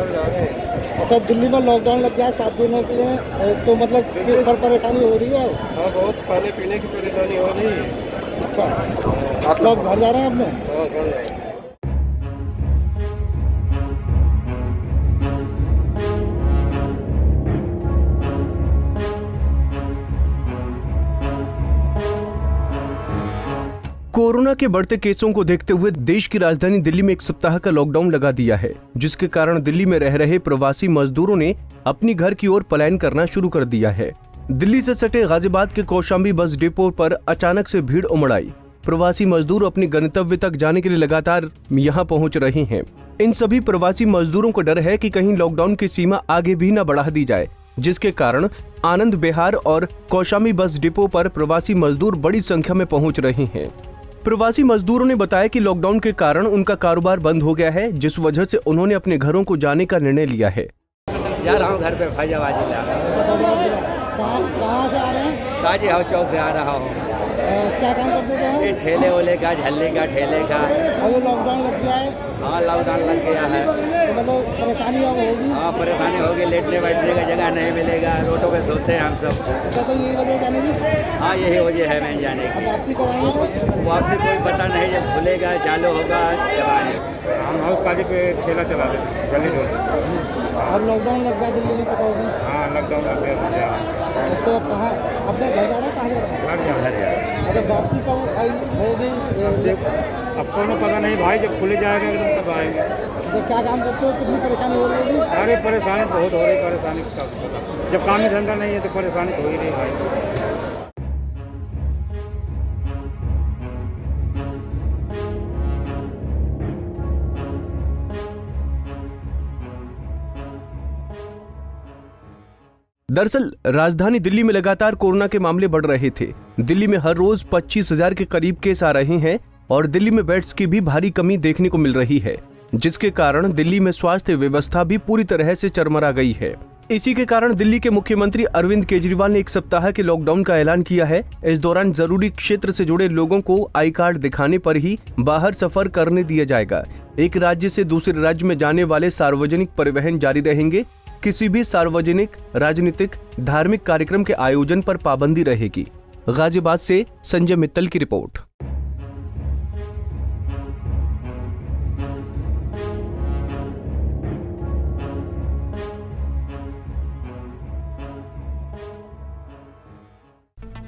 अच्छा, दिल्ली में लॉकडाउन लग गया 7 दिनों के लिए, तो मतलब पर परेशानी हो रही है? हाँ, बहुत खाने पीने की परेशानी हो रही है। अच्छा, आप लोग घर जा रहे हैं अपने? कोरोना के बढ़ते केसों को देखते हुए देश की राजधानी दिल्ली में 1 सप्ताह का लॉकडाउन लगा दिया है, जिसके कारण दिल्ली में रह रहे प्रवासी मजदूरों ने अपनी घर की ओर पलायन करना शुरू कर दिया है। दिल्ली से सटे गाजियाबाद के कौशाम्बी बस डिपो पर अचानक से भीड़ उमड़ आई। प्रवासी मजदूर अपने गंतव्य तक जाने के लिए लगातार यहाँ पहुँच रहे हैं। इन सभी प्रवासी मजदूरों को डर है कि कहीं लॉकडाउन की सीमा आगे भी न बढ़ा दी जाए, जिसके कारण आनंद विहार और कौशाम्बी बस डिपो पर प्रवासी मजदूर बड़ी संख्या में पहुँच रहे हैं। प्रवासी मजदूरों ने बताया कि लॉकडाउन के कारण उनका कारोबार बंद हो गया है, जिस वजह से उन्होंने अपने घरों को जाने का निर्णय लिया है। जा रहा हूं घर पे, फैजाबाद जिला। कहां से आ रहे हैं? काजी हाउस चौक से आ रहा हूं। क्या काम करते हैं? ये ठेले वाले का, झल्ले का, ठेले का। और लॉकडाउन लग गया है? हाँ, लॉकडाउन लग गया है। मतलब परेशानी होगी? हाँ, परेशानी होगी। लेटने बैठने का जगह नहीं मिलेगा, रोडों पे सोते हैं हम सब। तो यही वजह जाने की? हाँ, यही वजह है मैं जाने की। वापसी कोई पता नहीं, जब खुलेगा चालू होगा चलाएं। हम हाउस काजी पे ठेला चला रहे हैं, गली में। अब लॉकडाउन लग गया दिल्ली में, पता होगा? हाँ, लॉकडाउन लग गया। तो कहाँ अपने घर जा रहे हैं? कहाँ जा रहे हैं? घर जा रहे हैं। अच्छा, वापसी कब होगी? अब तो पता नहीं भाई, जब खुले जाएगा एकदम तब आएंगे। जब क्या काम करते हो, कितनी परेशानी हो रही है? अरे परेशानी बहुत हो रही है, परेशानी का जब काम धंधा नहीं है तो परेशानी हो ही रही भाई। दरअसल राजधानी दिल्ली में लगातार कोरोना के मामले बढ़ रहे थे। दिल्ली में हर रोज 25,000 के करीब केस आ रहे हैं और दिल्ली में बेड्स की भी भारी कमी देखने को मिल रही है, जिसके कारण दिल्ली में स्वास्थ्य व्यवस्था भी पूरी तरह से चरमरा गई है। इसी के कारण दिल्ली के मुख्यमंत्री अरविंद केजरीवाल ने 1 सप्ताह के लॉकडाउन का ऐलान किया है। इस दौरान जरूरी क्षेत्र से जुड़े लोगों को आई कार्ड दिखाने पर ही बाहर सफर करने दिया जाएगा। एक राज्य से दूसरे राज्य में जाने वाले सार्वजनिक परिवहन जारी रहेंगे। किसी भी सार्वजनिक, राजनीतिक, धार्मिक कार्यक्रम के आयोजन पर पाबंदी रहेगी। गाजियाबाद से संजय मित्तल की रिपोर्ट।